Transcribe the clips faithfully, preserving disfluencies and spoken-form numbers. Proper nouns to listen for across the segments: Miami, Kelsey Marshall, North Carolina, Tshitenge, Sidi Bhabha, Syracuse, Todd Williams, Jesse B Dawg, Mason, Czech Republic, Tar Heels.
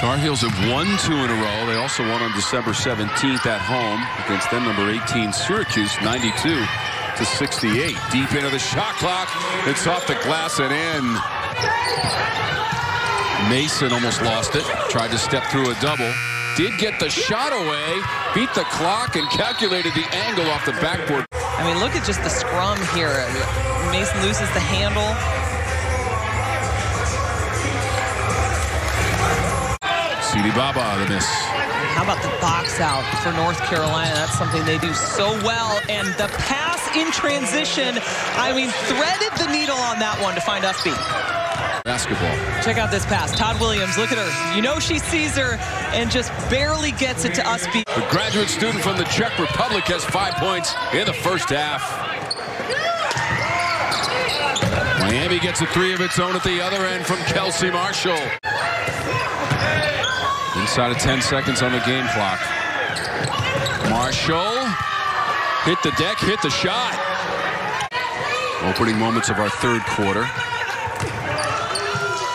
Tar Heels have won two in a row. They also won on December seventeenth at home against them number eighteen Syracuse, ninety-two to sixty-eight. Deep into the shot clock. It's off the glass and in. Mason almost lost it. Tried to step through a double. Did get the shot away. Beat the clock and calculated the angle off the backboard. I mean, look at just the scrum here. Mason loses the handle. Sidi Bhabha the miss. How about the box out for North Carolina? That's something they do so well. And the pass in transition, I mean, threaded the needle on that one to find off-beat. Basketball. Check out this pass. Todd Williams, look at her. You know she sees her and just barely gets it to off-beat. The graduate student from the Czech Republic has five points in the first half. Miami gets a three of its own at the other end from Kelsey Marshall. Inside of ten seconds on the game clock. Marshall hit the deck, hit the shot. Opening moments of our third quarter.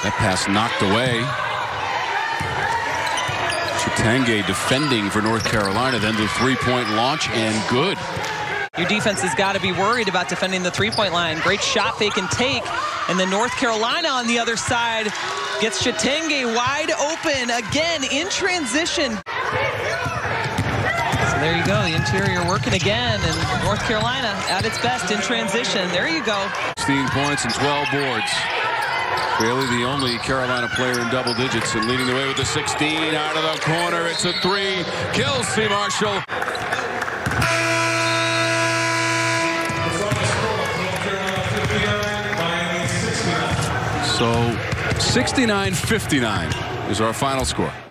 That pass knocked away. Tshitenge defending for North Carolina, then the three-point launch, and good. Your defense has got to be worried about defending the three-point line. Great shot they can take. And then North Carolina on the other side gets Tshitenge wide open again in transition. So there you go, the interior working again, and North Carolina at its best in transition. There you go. sixteen points and twelve boards. Really the only Carolina player in double digits, and leading the way with the sixteen out of the corner. It's a three. Kelsey Marshall. So sixty-nine fifty-nine is our final score.